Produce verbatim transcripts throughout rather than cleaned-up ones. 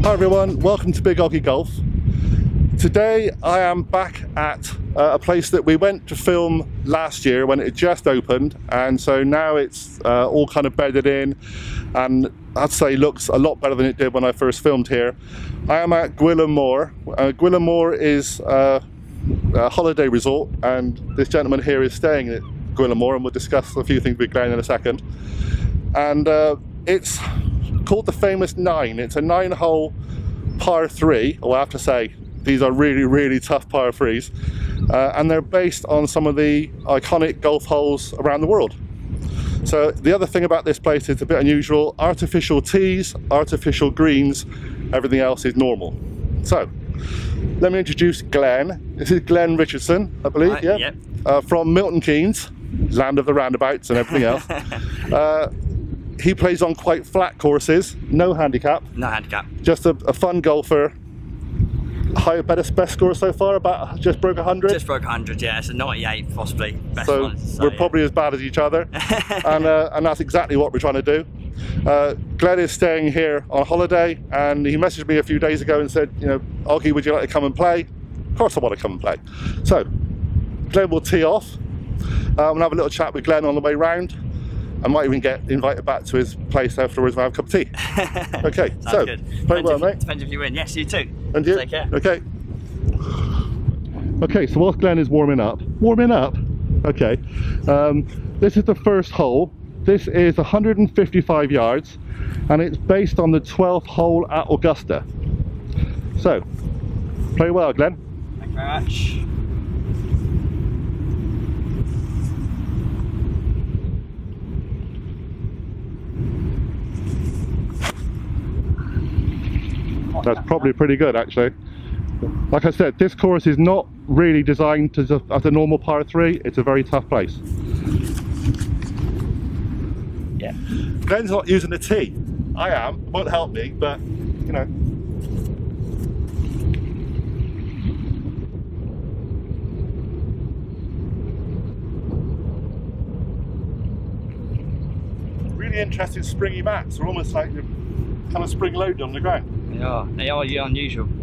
Hi everyone, welcome to Big Oggie Golf. Today I am back at uh, a place that we went to film last year when it just opened, and so now it's uh, all kind of bedded in and I'd say looks a lot better than it did when I first filmed here. I am at Gwel an Mor. Uh, Gwel an Mor is uh, a holiday resort and this gentleman here is staying at Gwel an Mor, and we'll discuss a few things with Glenn in a second. And uh, it's called the famous nine. It's a nine hole par three, or I have to say these are really really tough par threes, uh, and they're based on some of the iconic golf holes around the world. So the other thing about this place, it's a bit unusual: artificial tees, artificial greens, everything else is normal. So let me introduce Glenn. This is Glenn Richardson, I believe. Right, yeah, yep. Uh, from Milton Keynes, land of the roundabouts and everything else. uh, He plays on quite flat courses, no handicap. No handicap. Just a, a fun golfer. Higher, better, best score so far, about just broke one hundred? Just broke one hundred, yeah, so ninety-eight possibly. Best so one, so we're yeah. probably as bad as each other. and, uh, and that's exactly what we're trying to do. Uh, Glenn is staying here on holiday and he messaged me a few days ago and said, you know, Oggie, would you like to come and play? Of course I want to come and play. So, Glenn will tee off. Uh, we'll have a little chat with Glenn on the way round. I might even get invited back to his place afterwards and have a cup of tea. Okay, so good. Play well, mate. Depends if you win. Yes, you too. And you? Take care. Okay. Okay, so whilst Glenn is warming up, warming up? Okay. Um, this is the first hole. This is one hundred fifty-five yards and it's based on the twelfth hole at Augusta. So, play well, Glenn. Thank you very much. That's probably pretty good, actually. Like I said, this course is not really designed to just, as a normal par three. It's a very tough place. Yeah. Glenn's not using the tee. I am. It won't help me, but you know. Really interesting springy mats. They're almost like they're kind of spring loaded on the ground. They are. They are unusual. Yeah,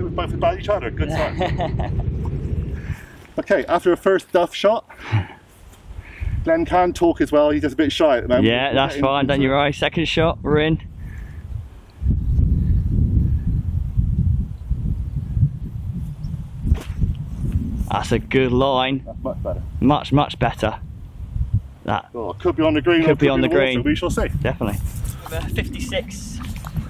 we're both about each other. Good sign. Okay, after a first duff shot, Glenn can talk as well. He's just a bit shy at the moment. Yeah, that's fine. Don't you worry. Second shot, we're in. That's a good line. That's much better. Much, much better. That oh, could be on the green. Could, could be on the green. We shall see. Definitely. fifty-six.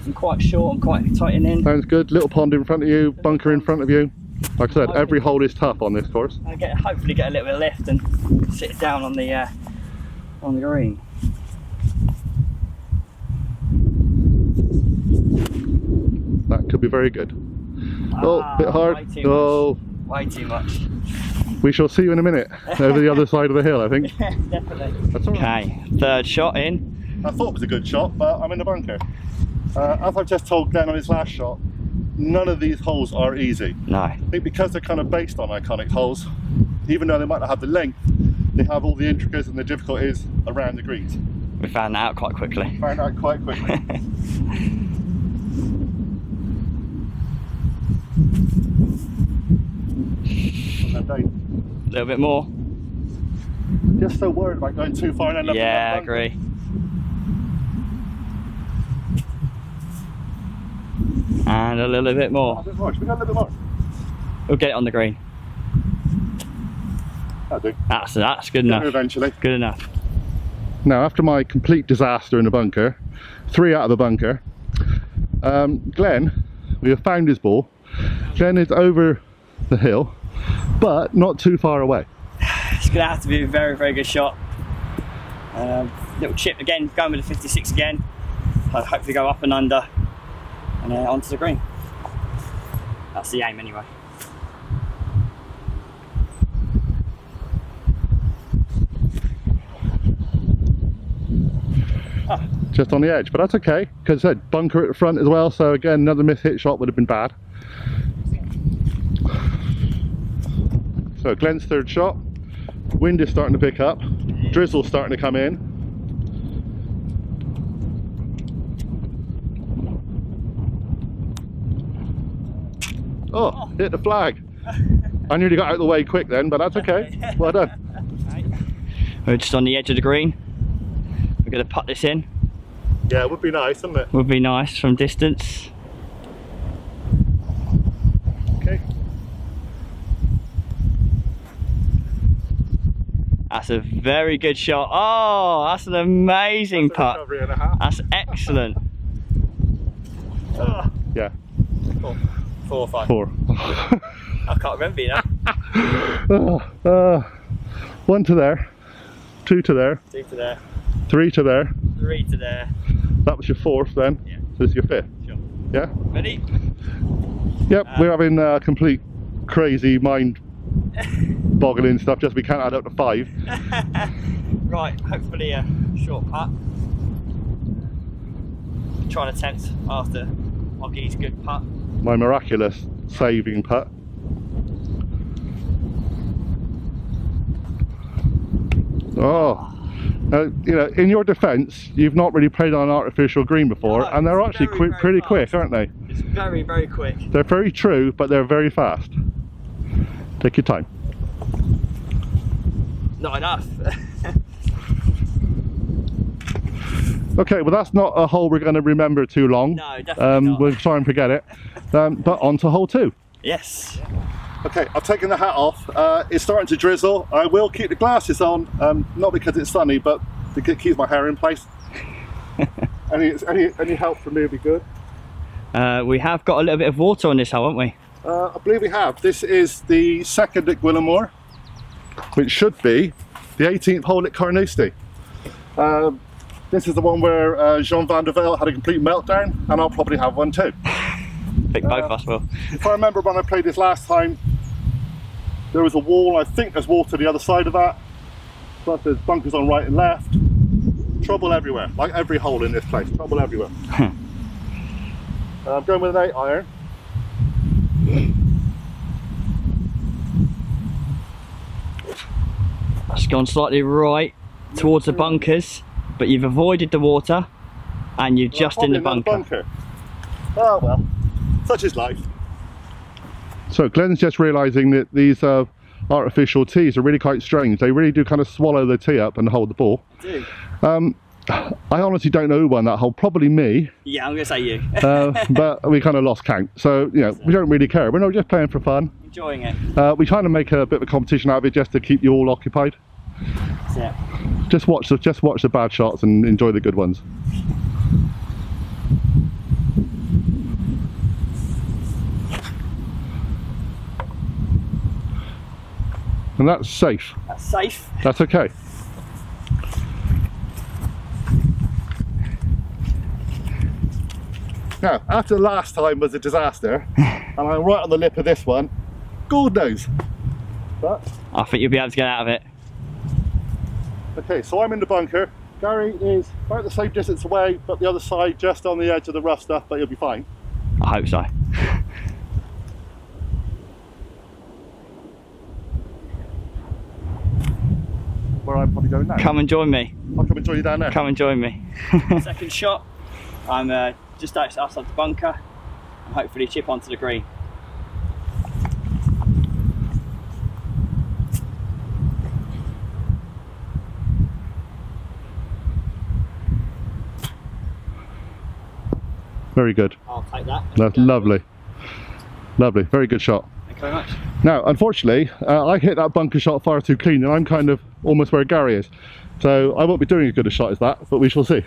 I'm quite short. I'm quite tightening in. Sounds good. Little pond in front of you. Bunker in front of you. Like I said, hopefully, every hole is tough on this course. I get hopefully get a little bit of lift and sit down on the uh, on the green. That could be very good. Ah, oh, bit hard. Oh. Way too much. We shall see you in a minute, over the other side of the hill, I think. Yeah, definitely. That's all right. Okay, third shot in. I thought it was a good shot, but I'm in the bunker. Uh, as I've just told Glenn on his last shot, none of these holes are easy. No. I think because they're kind of based on iconic holes, even though they might not have the length, they have all the intricacies and the difficulties around the greens. We found that out quite quickly. We found out quite quickly. A little bit more. Just so worried about going too far and end up. Yeah, I agree. And a little bit more. Oh, more. Should we go a little bit more? We'll get it on the green. That'll do. That's that's good enough. Eventually. Good enough. Now, after my complete disaster in the bunker, three out of the bunker, um, Glenn, we have found his ball. Glenn is over the hill, but not too far away. It's gonna have to be a very very good shot. Um, Little chip again, going with the fifty-six again. I'll hopefully go up and under and uh, onto the green. That's the aim anyway. Oh. Just on the edge, but that's okay, because I said bunker at the front as well, so again another miss hit shot would have been bad. So Glenn's third shot, wind is starting to pick up, drizzle's starting to come in. Oh, oh, hit the flag. I nearly got out of the way quick then, but that's okay. Well done. Right. We're just on the edge of the green. We're going to putt this in. Yeah, it would be nice, wouldn't it? Would be nice from distance. Okay. That's a very good shot. Oh, that's an amazing that's putt. And a half. That's excellent. Oh. Yeah. Cool. Four or five? Four. I can't remember you now. uh, uh, one to there. Two to there. Two to there. Three to there. Three to there. That was your fourth then? Yeah. So this is your fifth? Sure. Yeah? Ready? Yep, um, we're having uh, complete crazy mind boggling stuff, just we can't add up to five. Right, hopefully a short putt. Trying to tempt after Oggie's good putt. My miraculous saving putt. Oh, uh, you know, in your defence, you've not really played on an artificial green before, no, and they're actually very, qu very pretty fast. quick, aren't they? It's very, very quick. They're very true, but they're very fast. Take your time. Not enough. Okay, well that's not a hole we're going to remember too long. No, definitely um, not. We'll try and forget it. Um, but on to hole two. Yes. Okay, I've taken the hat off. Uh, it's starting to drizzle. I will keep the glasses on, um, not because it's sunny, but to keep my hair in place. any, any, any help from me would be good. Uh, we have got a little bit of water on this hole, haven't we? Uh, I believe we have. This is the second at Gwel an Mor, which should be the eighteenth hole at Carnoustie. Um, This is the one where uh, Jean Van de Velde had a complete meltdown, and I'll probably have one too. I think both of us will. If I remember when I played this last time, there was a wall. I think there's water the other side of that, but there's bunkers on right and left. Trouble everywhere, like every hole in this place. Trouble everywhere. uh, I'm going with an eight iron. That's gone slightly right towards the bunkers. But you've avoided the water, and you're well, just in the bunker. bunker. Oh well, such is life. So Glenn's just realising that these uh, artificial tees are really quite strange. They really do kind of swallow the tee up and hold the ball. Do. Um, I honestly don't know who won that hole. Probably me. Yeah, I'm going to say you. uh, but we kind of lost count. So you know, so. we don't really care. We're not just playing for fun. Enjoying it. Uh, we try to make a bit of a competition out of it just to keep you all occupied. That's it. Just watch the just watch the bad shots and enjoy the good ones. And that's safe. That's safe. That's okay. Now, after the last time was a disaster, and I'm right on the lip of this one, God knows. But I think you'll be able to get out of it. Okay, so I'm in the bunker. Gary is about the same distance away, but the other side, just on the edge of the rough stuff, but he'll be fine. I hope so. Where I'm probably going now. Come and join me. I'll come and join you down there. Come and join me. Second shot. I'm uh, just outside the bunker, and hopefully chip onto the green. Very good. I'll take that. That's go. lovely. Lovely. Very good shot. Thank you very much. Now, unfortunately, uh, I hit that bunker shot far too clean, and I'm kind of almost where Gary is. So I won't be doing as good a shot as that, but we shall see.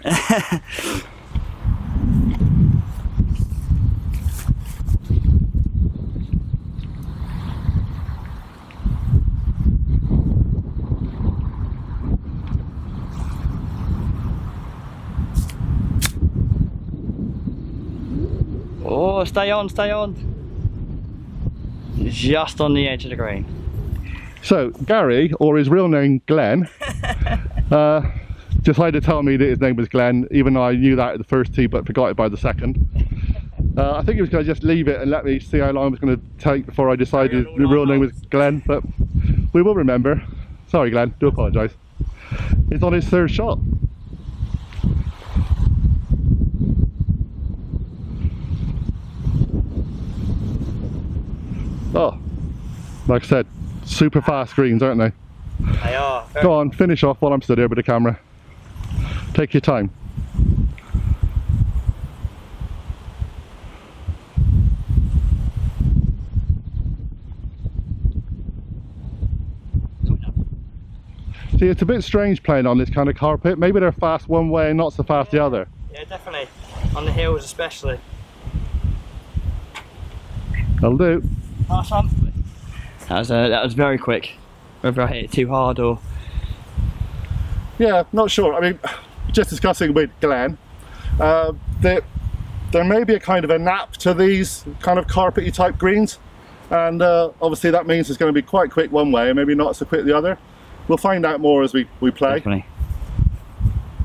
Oh, stay on, stay on. Just on the edge of the green. So Gary, or his real name Glenn, uh, decided to tell me that his name was Glenn, even though I knew that at the first tee but forgot it by the second. Uh, I think he was going to just leave it and let me see how long I was going to take before I decided the real name was Glenn, but we will remember. Sorry Glenn, do apologise. It's on his third shot. Oh, like I said, super fast greens, aren't they? They are. Go on, finish off while I'm stood here with the camera. Take your time. See, it's a bit strange playing on this kind of carpet. Maybe they're fast one way and not so fast yeah. the other. Yeah, definitely. On the hills especially. That'll do. Nice one. That was, uh, that was very quick. Whether I hit it too hard or... Yeah, not sure. I mean, just discussing with Glenn, uh, that there may be a kind of a nap to these kind of carpety type greens. And uh, obviously that means it's going to be quite quick one way and maybe not so quick the other. We'll find out more as we, we play. Definitely.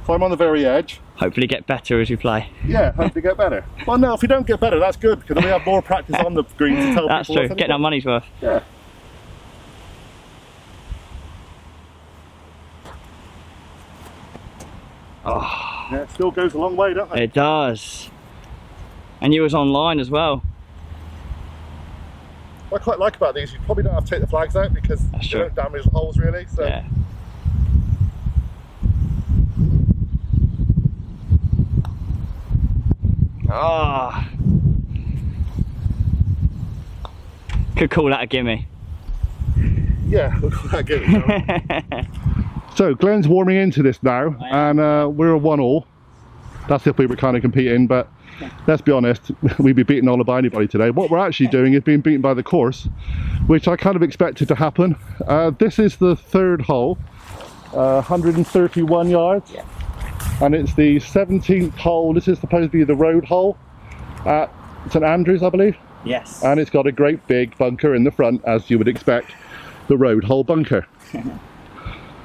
So I'm on the very edge. Hopefully get better as we play. Yeah, hopefully get better. Well, no, if we don't get better, that's good, because then we have more practice on the green to tell that's people. That's true, getting our money's worth. Yeah. Oh. Yeah, it still goes a long way, doesn't it? It does. And you was online as well. What I quite like about these, you probably don't have to take the flags out, because that's you true. Don't damage the holes, really. So. Yeah. Ah, oh. Could call that a gimme. Yeah, we'll call that a gimme. So Glenn's warming into this now, and uh, we're a one all. That's if we were kind of competing, but let's be honest, we'd be beaten all by anybody today. What we're actually doing is being beaten by the course, which I kind of expected to happen. Uh, this is the third hole, uh, one hundred thirty-one yards. Yeah. And it's the seventeenth hole. This is supposed to be the road hole at St Andrews, I believe. Yes. And it's got a great big bunker in the front, as you would expect, the road hole bunker.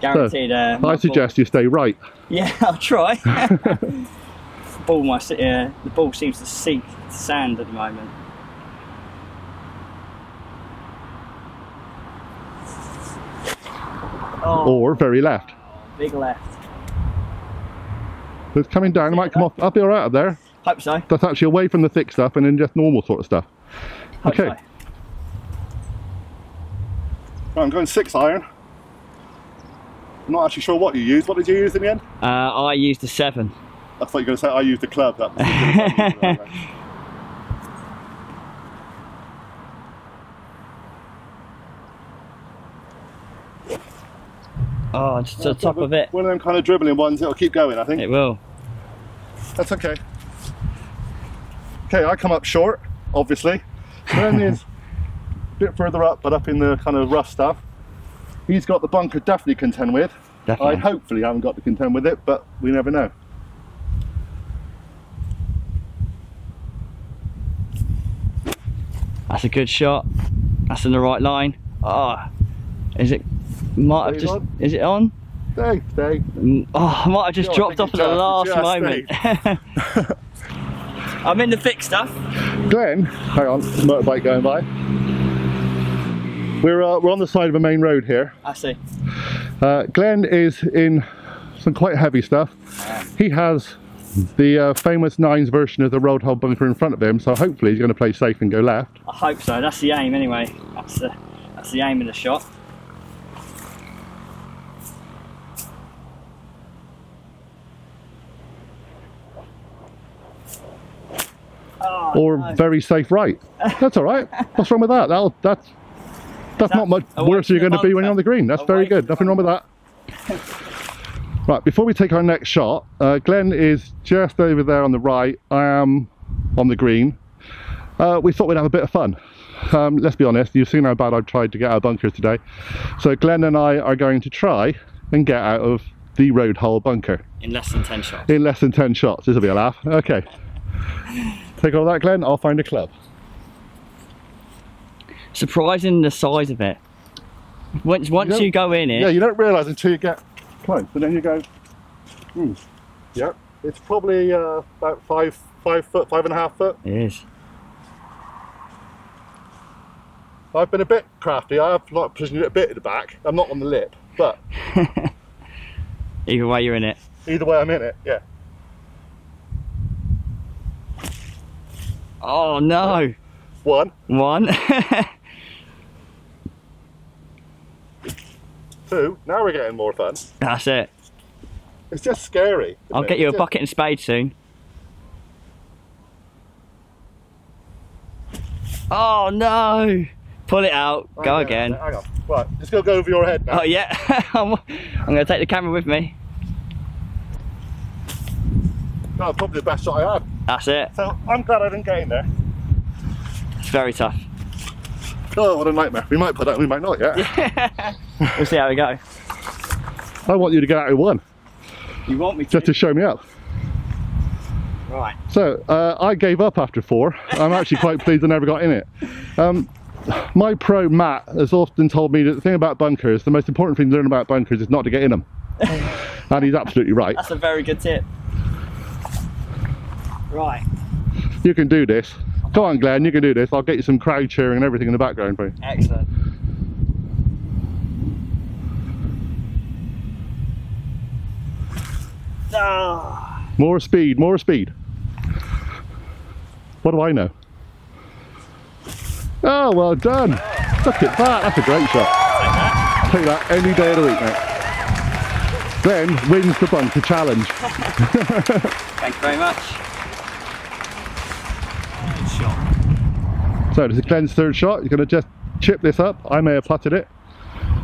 Guaranteed. So, uh, I suggest ball. You stay right. Yeah, I'll try. the, ball must, uh, the ball seems to seek sand at the moment. Oh. Or very left. Big left. It's coming down, it might come off. I'll be alright up there. Hope so. That's actually away from the thick stuff and then just normal sort of stuff. Hope okay. So. Right, I'm going six iron. I'm not actually sure what you used. What did you use in the end? Uh, I used a seven. I thought you were going to say I used a club. That was a good club. Oh, just yeah, to the top of it. One of them kind of dribbling ones, it'll keep going, I think. It will. That's okay. Okay, I come up short, obviously. Glenn is a bit further up, but up in the kind of rough stuff. He's got the bunker definitely contend with. Definitely. I hopefully haven't got to contend with it, but we never know. That's a good shot. That's in the right line. Ah, oh, is it? Might have just, on? Is it on? Stay, stay. Oh, I might have just no, dropped off at the last moment. I'm in the thick stuff. Glenn, hang on, there's a motorbike going by. We're, uh, we're on the side of a main road here. I see. Uh, Glenn is in some quite heavy stuff. Yeah. He has the uh, famous nines version of the road hole bunker in front of him, so hopefully he's going to play safe and go left. I hope so, that's the aim anyway. That's the, that's the aim of the shot. Oh, or no. Very safe right. That's all right. What's wrong with that? That'll, that's that's that not much worse than you're going to be when you're on the green. That's very good. Nothing wrong with that. Right, before we take our next shot, uh, Glenn is just over there on the right. I am on the green. Uh, we thought we'd have a bit of fun. Um, let's be honest, you've seen how bad I've tried to get out of bunkers today. So Glenn and I are going to try and get out of the road hole bunker. In less than ten shots. In less than ten shots. This will be a laugh. Okay. Take all that, Glenn, I'll find a club. Surprising the size of it. Once, once you, you go in it... Yeah, you don't realise until you get close, and then you go, hmm, yep. It's probably uh, about five, five foot, five and a half foot. It is. I've been a bit crafty. I have like positioned it a bit at the back. I'm not on the lip, but... Either way, you're in it. Either way, I'm in it, yeah. Oh, no. One. One. Two. Now we're getting more fun. That's it. It's just scary. I'll it? get you it's a just... bucket and spade soon. Oh, no. Pull it out. Hang go on, again. Hang on. Right, it's going to go over your head now. Oh, yeah. I'm going to take the camera with me. That's probably the best shot I had. That's it. So I'm glad I didn't get in there. It's very tough. Oh, what a nightmare. We might put that, we might not, yeah. We'll see how we go. I want you to get out of one. You want me to? Just to show me up. Right. So, uh, I gave up after four. I'm actually quite pleased I never got in it. Um, my pro, Matt, has often told me that the thing about bunkers, the most important thing to learn about bunkers is not to get in them. And he's absolutely right. That's a very good tip. Right. You can do this. Come on, Glenn, you can do this. I'll get you some crowd cheering and everything in the background for you. Excellent. Ah. More speed, more speed. What do I know? Oh, well done. Look at that. That's a great shot. Take that any day of the week, mate. Glenn wins the bunker challenge. Thank you very much. So this is Glenn's third shot. He's going to just chip this up. I may have putted it.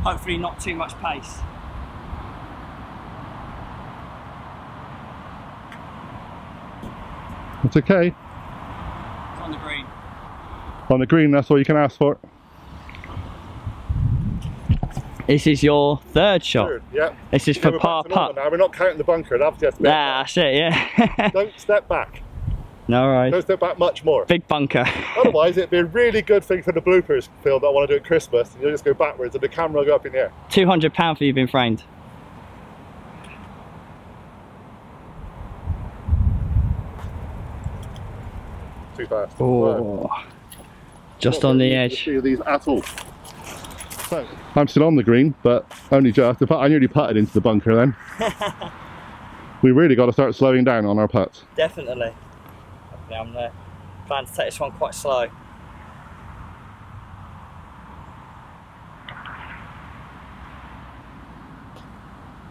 Hopefully not too much pace. It's okay. It's on the green. On the green, that's all you can ask for. This is your third shot. Third, yeah. This is yeah, for par putt. We're not counting the bunker. That's just nah, that's it, yeah. Don't step back. No, right. Don't step back much more. Big bunker. Otherwise, it'd be a really good thing for the bloopers film that I want to do at Christmas. You'll just go backwards and the camera will go up in the air. two hundred pounds for you being framed. Too fast. Oh, right. Just on the edge. See these at all. So, I'm still on the green, but only just. In fact, I nearly putted into the bunker then. We really got to start slowing down on our putts. Definitely. Now I'm there. Plan to take this one quite slow.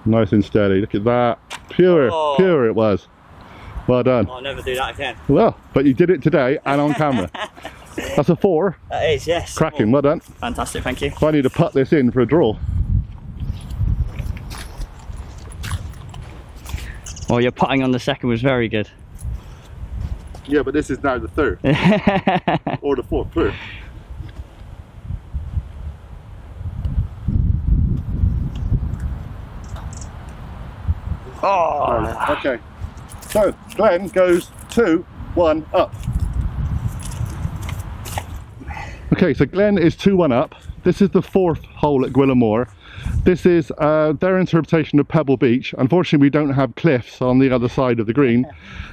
Nice and steady. Look at that. Pure, oh. pure it was. Well done. I'll never do that again. Well, but you did it today and on camera. That's a four. That is, yes. Cracking, well done. Fantastic, thank you. So I need to put this in for a draw. Well, your putting on the second was very good. Yeah, but this is now the third. Or the fourth, third. Oh! Okay. So, Glenn goes two, one up. Okay, so Glenn is two, one up. This is the fourth hole at Gwel an Mor. This is uh, their interpretation of Pebble Beach. Unfortunately, we don't have cliffs on the other side of the green,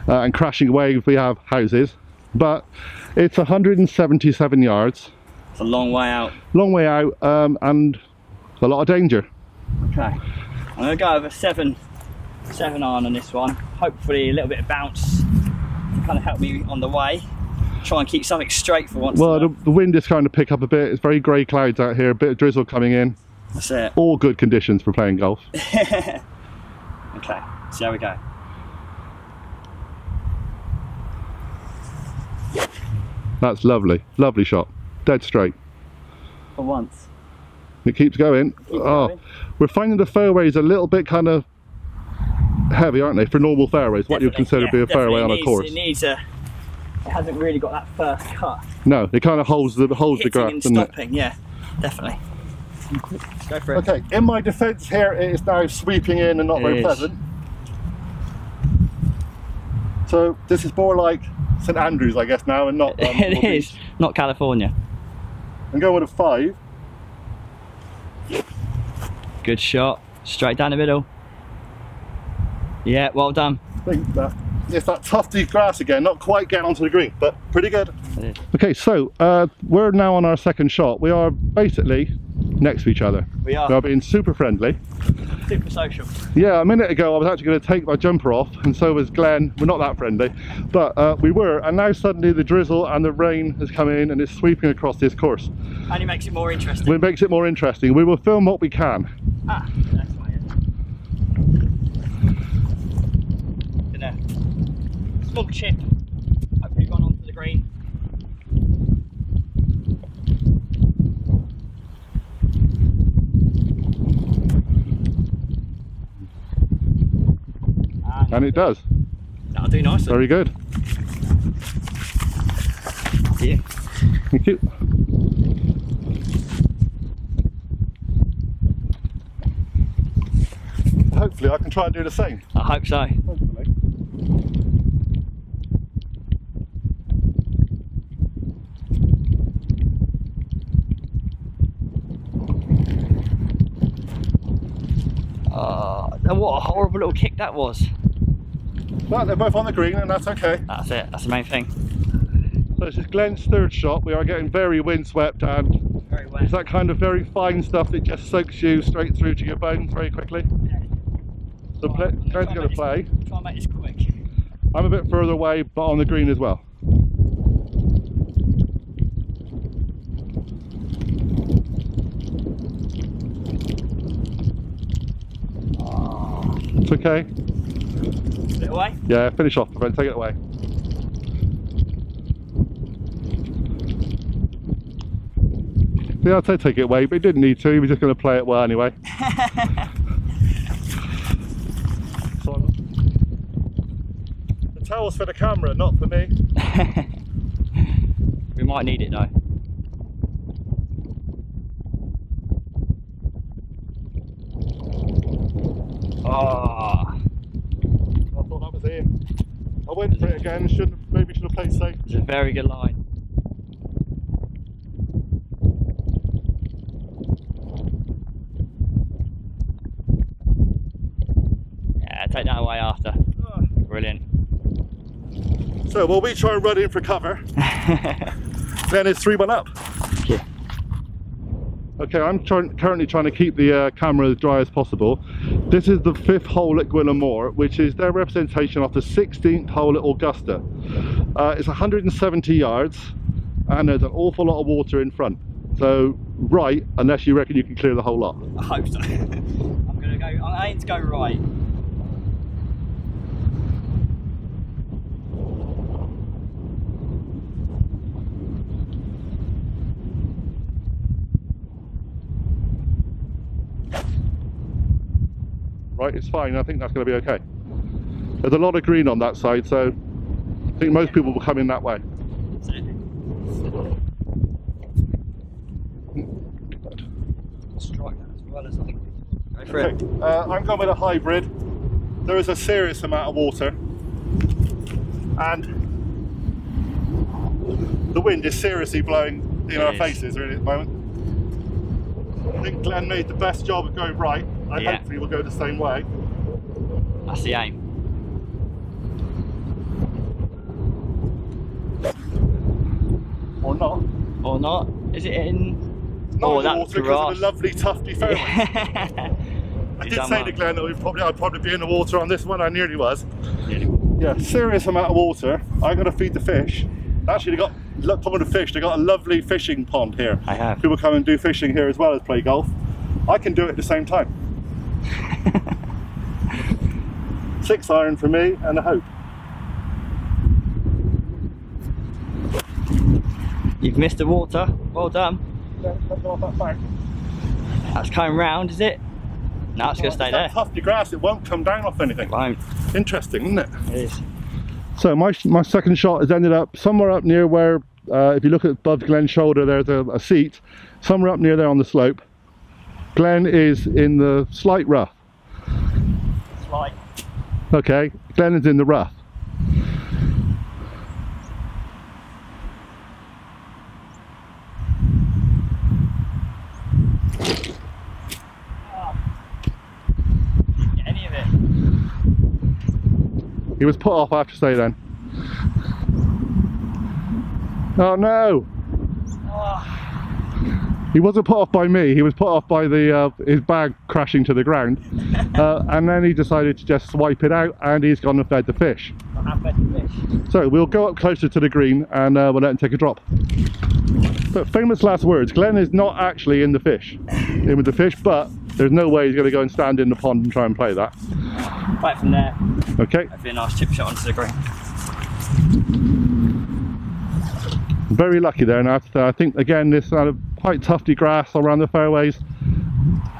uh, and crashing away we have houses. But it's one hundred seventy-seven yards. It's a long way out. Long way out, um, and a lot of danger. Okay, I'm going to go over seven, seven iron on this one. Hopefully, a little bit of bounce to kind of help me on the way. Try and keep something straight for once. Well, the, the wind is kind of pick up a bit. It's very grey clouds out here. A bit of drizzle coming in. That's it. All good conditions for playing golf. Okay, so there we go. That's lovely, lovely shot. Dead straight. For once. It keeps going. Keep oh, going. We're finding the fairways a little bit kind of heavy, aren't they? For normal fairways, definitely, what you consider yeah, to be a fairway needs, on a course. It needs a. It hasn't really got that first cut. No, it kind of holds the holds the grass. And stopping, it? yeah, definitely. Go for it. Okay, in my defence here, it is now sweeping in and not it very is. pleasant. So this is more like St Andrews, I guess, now, and not um, it is Beach. Not California. I'm going with a five. Good shot, straight down the middle. Yeah, well done. Think that. It's that tough deep grass again, not quite getting onto the green, but pretty good. Okay, so uh, we're now on our second shot. We are basically next to each other. We are. We are being super friendly. Super social. Yeah, a minute ago I was actually going to take my jumper off, and so was Glenn. We're not that friendly, but uh, we were, and now suddenly the drizzle and the rain has come in and it's sweeping across this course. And it makes it more interesting. It makes it more interesting. We will film what we can. Ah, that's fine. Small chip. Hopefully gone onto the green. And, and it does. That'll do nicely. Very good. Yeah. Thank you. Hopefully I can try and do the same. I hope so. Hopefully. What a horrible little kick that was. Well, they're both on the green and that's okay. That's it, that's the main thing. So this is Glenn's third shot. We are getting very windswept and very wet. It's that kind of very fine stuff that just soaks you straight through to your bones very quickly. Yeah. So right. Glenn's going to play. Try and make this quick. I'm a bit further away but on the green as well. Okay. Is it away? Yeah, finish off, friend. Take it away. Yeah, I'd say take it away, but he didn't need to. He was just going to play it well anyway. The towel's for the camera, not for me. We might need it though. Oh. I thought that was in. I went for it again, should maybe should have played safe. It's a very good line. Yeah, take that away after. Oh. Brilliant. So will we try and run in for cover? Then it's three one up. Yeah. Okay, I'm try currently trying to keep the uh, camera as dry as possible. This is the fifth hole at Gwel an Mor, which is their representation of the sixteenth hole at Augusta. Uh, it's one hundred seventy yards and there's an awful lot of water in front. So right, unless you reckon you can clear the whole lot. I hope so. I'm gonna go, I'm aiming to go right. Right, it's fine. I think that's going to be okay. There's a lot of green on that side, so I think most people will come in that way. Strike that as well as I think. Go for it. Uh, I'm going with a hybrid. There is a serious amount of water, and the wind is seriously blowing in our faces really at the moment. I think Glenn made the best job of going right. I yeah. Hopefully we'll go the same way. That's the aim. Or not. Or not. Is it in? Not oh, in the water because of the lovely tufty fairway. Yeah. I did say well. to Glenn that we'd probably, I'd probably be in the water on this one. I nearly was. Nearly. Yeah, serious amount of water. I got to feed the fish. Actually, they got look on the fish. They got a lovely fishing pond here. I have. People come and do fishing here as well as play golf. I can do it at the same time. Six iron for me and a hope. You've missed the water. Well done. Yeah, that That's coming round, is it? No, it's well, going to stay there. Tufty grass. It won't come down off anything. It won't. Interesting, isn't it? It is. So my my second shot has ended up somewhere up near where, uh, if you look at above Glenn's shoulder, there's a, a seat. Somewhere up near there on the slope. Glenn is in the slight rough. Slight. Okay, Glenn is in the rough. He was put off, I have to say then. Oh no! Oh. He wasn't put off by me, he was put off by the uh, his bag crashing to the ground. uh, and then he decided to just swipe it out, and he's gone and fed the fish. I have fed the fish. So we'll go up closer to the green and uh, we'll let him take a drop. But famous last words, Glenn is not actually in the fish. In with the fish, but there's no way he's going to go and stand in the pond and try and play that. Right from there. Okay. That'd be a nice chip shot onto the green. Very lucky there, and I, uh, I think again this kind of quite tufty grass around the fairways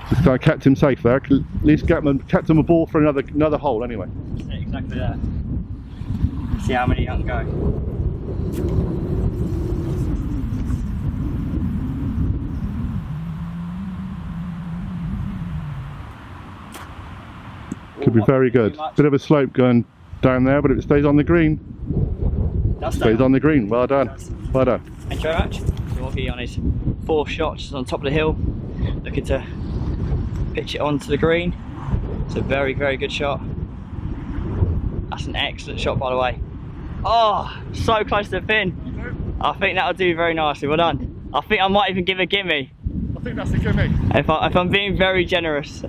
just kind of kept him safe there. At least kept him, kept him a ball for another another hole anyway. That's it, exactly there. See how many you can go. Could be very good. Bit of a slope going down there, but if it stays on the green. That's stays on the green. Well done. Well done. Thank you very much. So Oggie on his four shots on top of the hill, looking to pitch it onto the green. It's a very, very good shot. That's an excellent shot, by the way. Oh, so close to the pin. I think that'll do very nicely. Well done. I think I might even give a gimme. I think that's a gimme. If, I, if I'm being very generous.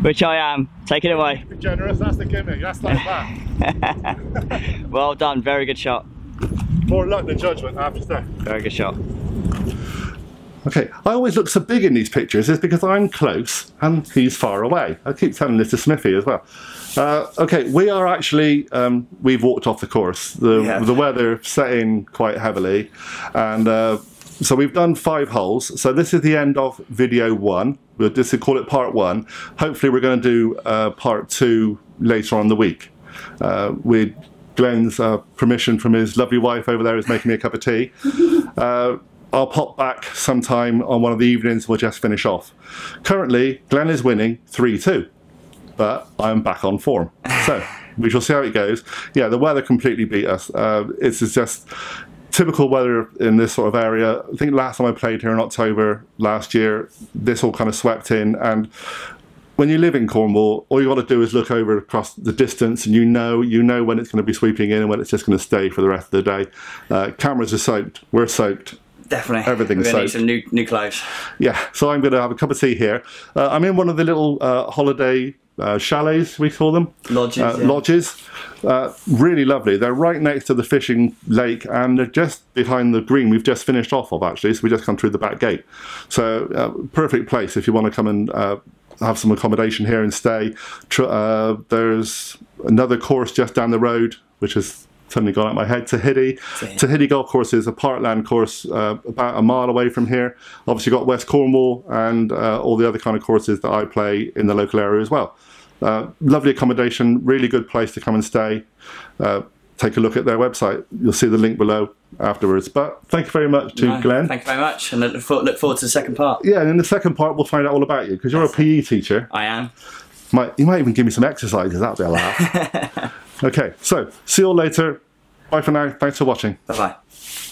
Which I am. Take it away. Be generous, that's the gimmick, that's like that. Well done, very good shot. More luck than judgment, I have to say. Very good shot. Okay, I always look so big in these pictures is because I'm close and he's far away. I keep telling this to Smithy as well. Uh, okay, we are actually, um, we've walked off the course. The, yeah. the weather set in quite heavily. And uh, so we've done five holes. So this is the end of video one. We'll just call it part one. Hopefully we're going to do uh, part two later on in the week. Uh, with Glenn's uh, permission from his lovely wife over there is making me a cup of tea. Uh, I'll pop back sometime on one of the evenings. We'll just finish off. Currently, Glenn is winning three two. But I'm back on form. So we shall see how it goes. Yeah, the weather completely beat us. Uh, it's just... typical weather in this sort of area. I think last time I played here in October last year, this all kind of swept in. And when you live in Cornwall, all you got to do is look over across the distance, and you know, you know when it's going to be sweeping in and when it's just going to stay for the rest of the day. Uh, cameras are soaked. We're soaked. Definitely. Everything's soaked. We're going to need some new, new clothes. Yeah. So I'm going to have a cup of tea here. Uh, I'm in one of the little uh, holiday Uh, chalets, we call them. Lodges. Uh, yeah. Lodges. Uh, really lovely. They're right next to the fishing lake, and they're just behind the green we've just finished off of, actually. So we just come through the back gate. So uh, perfect place if you want to come and uh, have some accommodation here and stay. Tr uh, there's another course just down the road, which is suddenly gone out my head, To Hitty. To Hitty Golf Course is a parkland course uh, about a mile away from here. Obviously got West Cornwall and uh, all the other kind of courses that I play in the local area as well. Uh, lovely accommodation, really good place to come and stay. Uh, take a look at their website. You'll see the link below afterwards. But thank you very much to no, Glenn. Thank you very much, and I look forward to the second part. Yeah, and in the second part we'll find out all about you, because you're yes. a P E teacher. I am. Might, you might even give me some exercises, that'd be a laugh. Okay, so see you all later. Bye for now. Thanks for watching. Bye-bye.